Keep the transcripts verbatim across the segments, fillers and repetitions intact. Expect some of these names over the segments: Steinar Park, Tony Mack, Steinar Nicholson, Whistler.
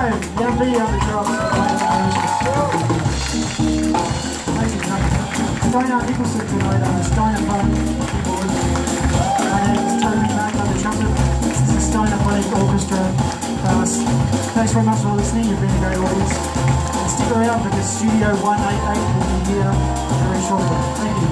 time, never be on the cross. Thank you, thank you. Steinar Nicholson tonight on the Steinar Park. My name is Tony Mack on the trumpet. This is the Steinar Park Orchestra class. Thanks very much for listening, you've been a great audience. And stick around because Studio one eighty-eight will be here very shortly. Thank you.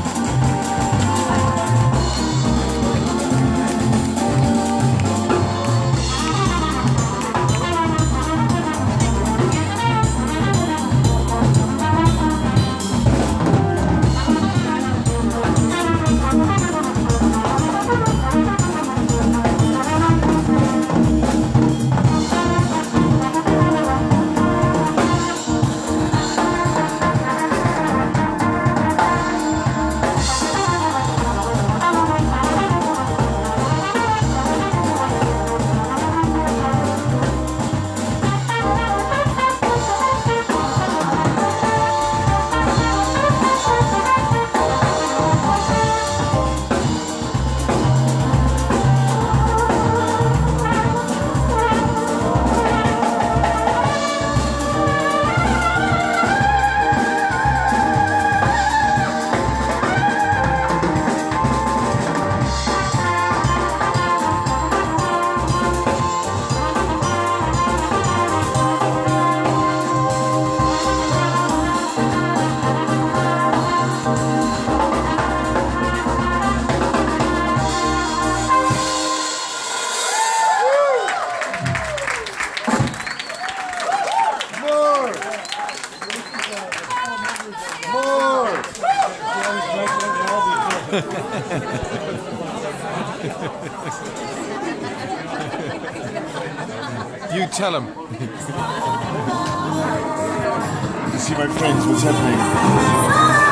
You tell him. You see my friends, what's happening?